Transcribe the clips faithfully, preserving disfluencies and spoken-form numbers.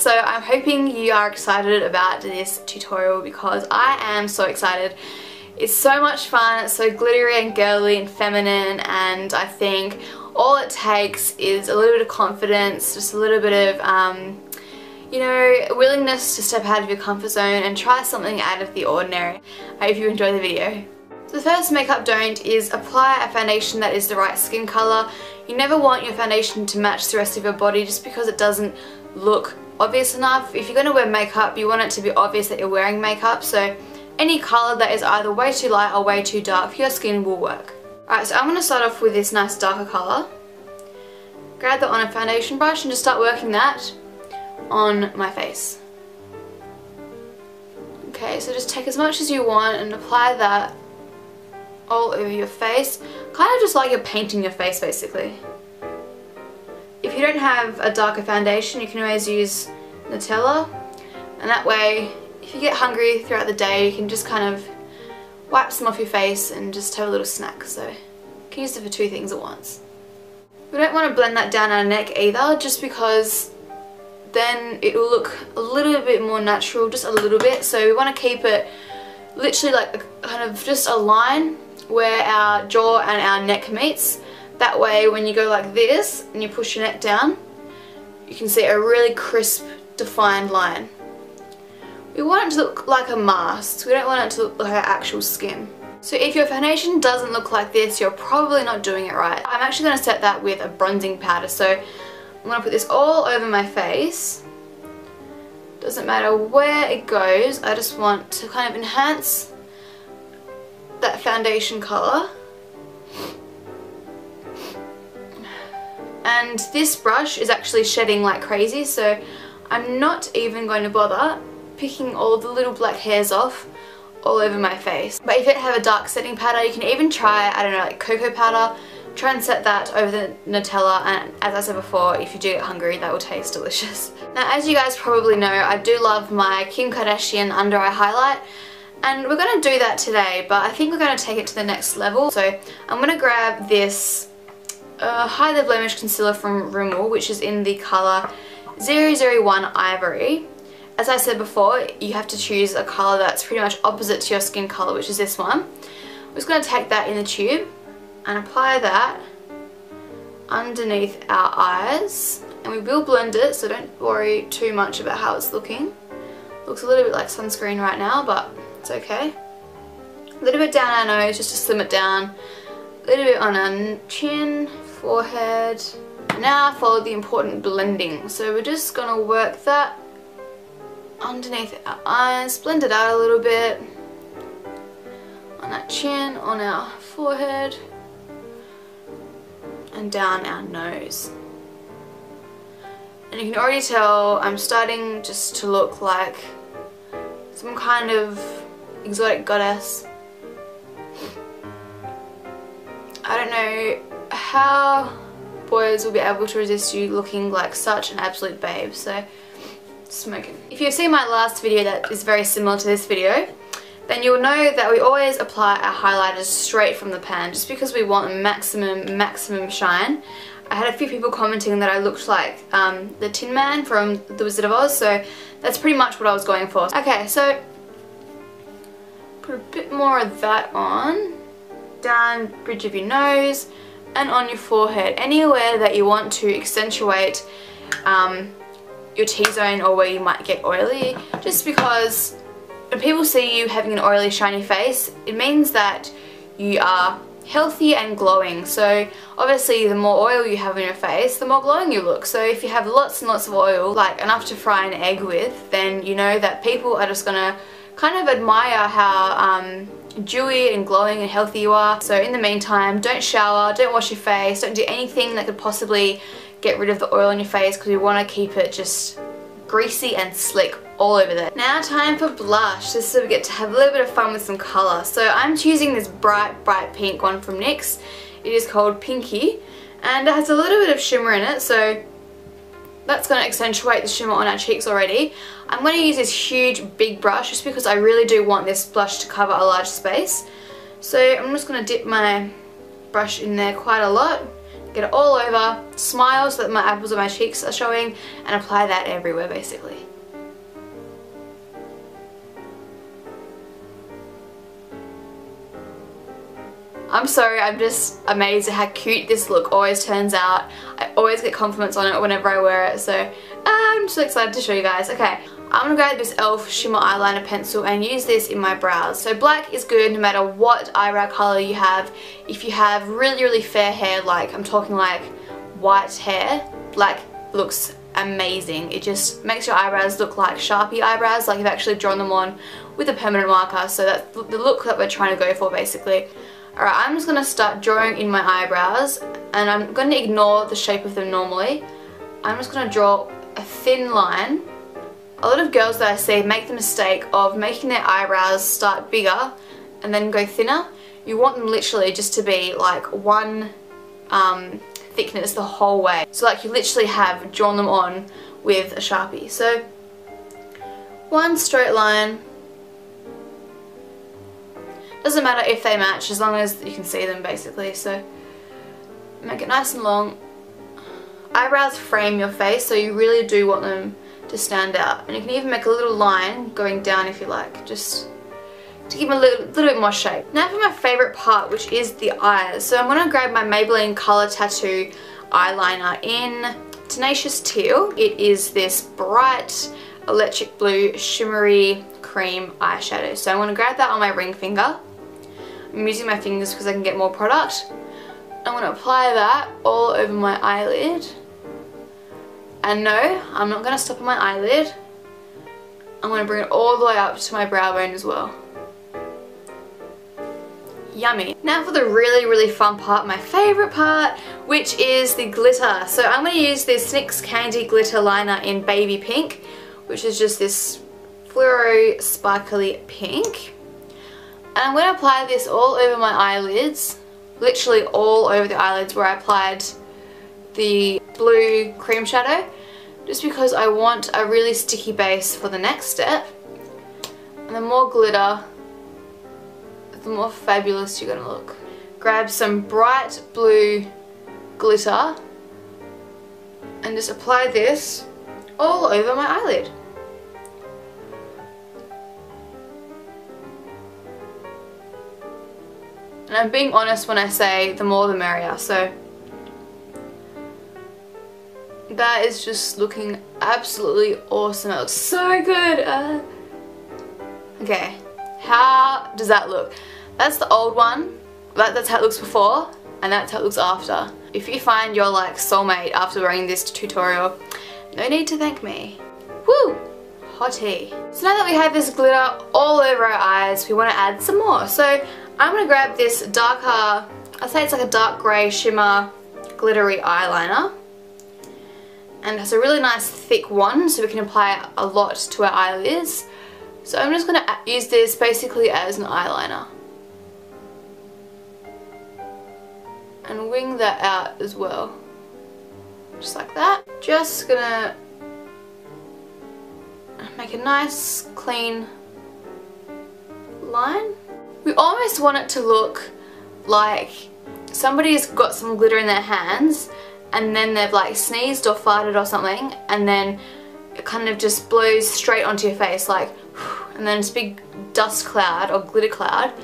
so I'm hoping you are excited about this tutorial because I am so excited. It's so much fun, it's so glittery and girly and feminine, and I think all it takes is a little bit of confidence, just a little bit of um, you know, willingness to step out of your comfort zone and try something out of the ordinary. I hope you enjoy the video. So the first makeup don't is apply a foundation that is the right skin colour. You never want your foundation to match the rest of your body just because it doesn't look obvious enough. If you're going to wear makeup, you want it to be obvious that you're wearing makeup, so any colour that is either way too light or way too dark for your skin will work. Alright, so I'm going to start off with this nice darker colour. Grab that on a foundation brush and just start working that on my face. Okay, so just take as much as you want and apply that all over your face, kind of just like you're painting your face basically. If you don't have a darker foundation, you can always use Nutella, and that way if you get hungry throughout the day you can just kind of wipe some off your face and just have a little snack, so you can use it for two things at once. We don't want to blend that down our neck either, just because then it will look a little bit more natural, just a little bit, so we want to keep it literally like a, kind of just a line where our jaw and our neck meets. That way when you go like this and you push your neck down, you can see a really crisp, defined line. We want it to look like a mask, we don't want it to look like our actual skin. So if your foundation doesn't look like this, you're probably not doing it right. I'm actually going to set that with a bronzing powder, so I'm going to put this all over my face. Doesn't matter where it goes, I just want to kind of enhance that foundation colour. And this brush is actually shedding like crazy, so I'm not even going to bother picking all the little black hairs off all over my face. But if you have a dark setting powder, you can even try, I don't know, like cocoa powder. Try and set that over the Nutella, and as I said before, if you do get hungry that will taste delicious. Now as you guys probably know, I do love my Kim Kardashian under eye highlight, and we're going to do that today, but I think we're going to take it to the next level. So I'm going to grab this uh, Hide the Blemish Concealer from Rimmel, which is in the colour zero zero one Ivory. As I said before, you have to choose a colour that's pretty much opposite to your skin colour, which is this one. I'm just going to take that in the tube and apply that underneath our eyes, and we will blend it, so don't worry too much about how it's looking. Looks a little bit like sunscreen right now, but it's okay. A little bit down our nose just to slim it down, a little bit on our chin, forehead, and now follow the important blending. So we're just going to work that underneath our eyes, blend it out a little bit on our chin, on our forehead, and down our nose. And you can already tell I'm starting just to look like some kind of exotic goddess. I don't know how boys will be able to resist you looking like such an absolute babe, so smoking. If you've seen my last video that is very similar to this video, then you'll know that we always apply our highlighters straight from the pan just because we want maximum, maximum shine. I had a few people commenting that I looked like um, the Tin Man from the Wizard of Oz, so that's pretty much what I was going for. Okay, so put a bit more of that on, down bridge of your nose and on your forehead, anywhere that you want to accentuate um, your T-zone or where you might get oily, just because when people see you having an oily, shiny face, it means that you are healthy and glowing. So obviously the more oil you have on your face, the more glowing you look. So if you have lots and lots of oil, like enough to fry an egg with, then you know that people are just going to kind of admire how um, dewy and glowing and healthy you are. So in the meantime, don't shower, don't wash your face, don't do anything that could possibly get rid of the oil on your face, because we want to keep it just greasy and slick all over there. Now time for blush. This is where we get to have a little bit of fun with some colour. So I'm choosing this bright, bright pink one from NYX. It is called Pinky, and it has a little bit of shimmer in it, so that's going to accentuate the shimmer on our cheeks already. I'm going to use this huge, big brush just because I really do want this blush to cover a large space. So I'm just going to dip my brush in there quite a lot. get it all over, smile so that my apples and my cheeks are showing, and apply that everywhere basically. I'm sorry, I'm just amazed at how cute this look always turns out. I always get compliments on it whenever I wear it, so I'm just excited to show you guys. Okay, I'm gonna grab this e l f shimmer eyeliner pencil and use this in my brows. So black is good no matter what eyebrow color you have. If you have really, really fair hair, like I'm talking like white hair, black looks amazing. It just makes your eyebrows look like Sharpie eyebrows, like you've actually drawn them on with a permanent marker. So that's the look that we're trying to go for basically. Alright, I'm just going to start drawing in my eyebrows, and I'm going to ignore the shape of them normally. I'm just going to draw a thin line. A lot of girls that I see make the mistake of making their eyebrows start bigger and then go thinner. You want them literally just to be like one um, thickness the whole way. So like you literally have drawn them on with a Sharpie. So one straight line. Doesn't matter if they match, as long as you can see them basically. So make it nice and long. Eyebrows frame your face, so you really do want them to stand out. And you can even make a little line going down if you like, just to give them a little, little bit more shape. Now for my favourite part, which is the eyes. So I'm going to grab my Maybelline Color Tattoo eyeliner in Tenacious Teal. It is this bright electric blue shimmery cream eyeshadow. So I'm going to grab that on my ring finger. I'm using my fingers because I can get more product. I'm going to apply that all over my eyelid. And no, I'm not going to stop on my eyelid. I'm going to bring it all the way up to my brow bone as well. Yummy. Now for the really, really fun part, my favourite part, which is the glitter. So I'm going to use this NYX Candy Glitter Liner in Baby Pink, which is just this fluoro sparkly pink. And I'm going to apply this all over my eyelids, literally all over the eyelids where I applied the blue cream shadow, just because I want a really sticky base for the next step. And the more glitter, the more fabulous you're going to look. Grab some bright blue glitter and just apply this all over my eyelid. And I'm being honest when I say the more the merrier, so that is just looking absolutely awesome. It looks so good. Uh, okay, how does that look? That's the old one, that, that's how it looks before, and that's how it looks after. If you find your like soulmate after wearing this tutorial, no need to thank me. Woo! Hottie. So now that we have this glitter all over our eyes, we want to add some more. So I'm going to grab this darker, I'd say it's like a dark grey shimmer glittery eyeliner, and it's a really nice thick one, so we can apply a lot to our eyelids. So I'm just going to use this basically as an eyeliner and wing that out as well, just like that. Just going to make a nice clean line. We almost want it to look like somebody's got some glitter in their hands and then they've like sneezed or farted or something, and then it kind of just blows straight onto your face like, and then this big dust cloud or glitter cloud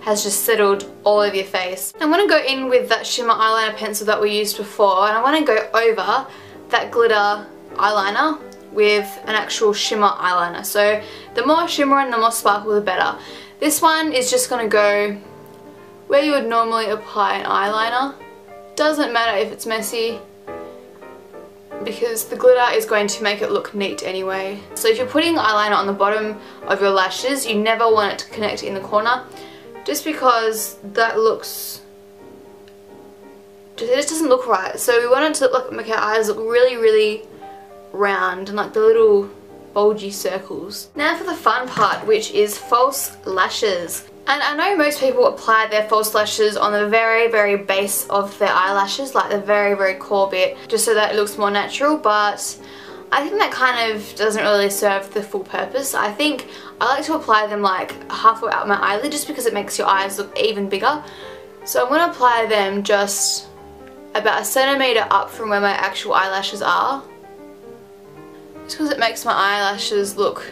has just settled all over your face. I'm going to go in with that shimmer eyeliner pencil that we used before, and I want to go over that glitter eyeliner with an actual shimmer eyeliner. So the more shimmer and the more sparkle the better. This one is just going to go where you would normally apply an eyeliner. Doesn't matter if it's messy, because the glitter is going to make it look neat anyway. So if you're putting eyeliner on the bottom of your lashes, you never want it to connect in the corner, just because that looks, it just doesn't look right. So we want it to look, make our eyes look really, really round and like the little bulgy circles. Now for the fun part, which is false lashes. And I know most people apply their false lashes on the very, very base of their eyelashes, like the very, very core bit, just so that it looks more natural, but I think that kind of doesn't really serve the full purpose. I think I like to apply them like halfway out my eyelid, just because it makes your eyes look even bigger. So I'm going to apply them just about a centimetre up from where my actual eyelashes are. It's because it makes my eyelashes look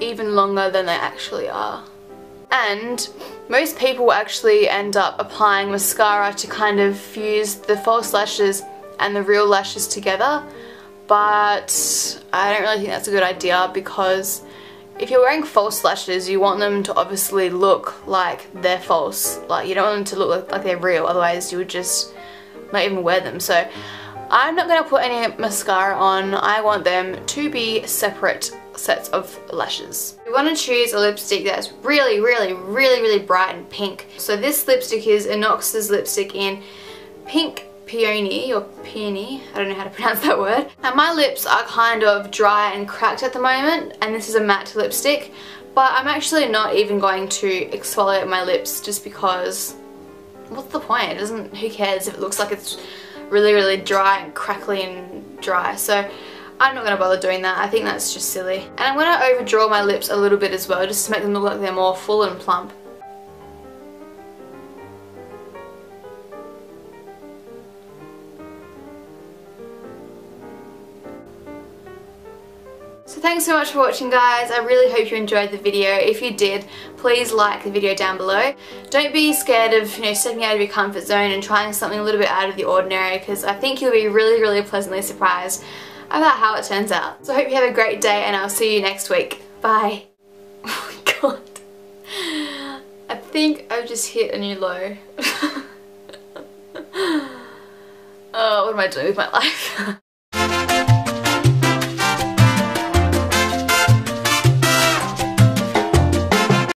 even longer than they actually are. And most people actually end up applying mascara to kind of fuse the false lashes and the real lashes together, but I don't really think that's a good idea, because if you're wearing false lashes you want them to obviously look like they're false. Like, you don't want them to look like they're real, otherwise you would just not even wear them. So I'm not going to put any mascara on. I want them to be separate sets of lashes. We want to choose a lipstick that's really, really, really, really bright and pink. So this lipstick is Inox's lipstick in Pink Peony, or Peony, I don't know how to pronounce that word. Now my lips are kind of dry and cracked at the moment, and this is a matte lipstick, but I'm actually not even going to exfoliate my lips just because, what's the point? It doesn't, who cares if it looks like it's really, really dry and crackly and dry. So I'm not going to bother doing that. I think that's just silly. And I'm going to overdraw my lips a little bit as well, just to make them look like they're more full and plump. So thanks so much for watching, guys. I really hope you enjoyed the video. If you did, please like the video down below. Don't be scared of, you know, stepping out of your comfort zone and trying something a little bit out of the ordinary, because I think you'll be really, really pleasantly surprised about how it turns out. So I hope you have a great day, and I'll see you next week. Bye. Oh my god. I think I've just hit a new low. Oh, what am I doing with my life?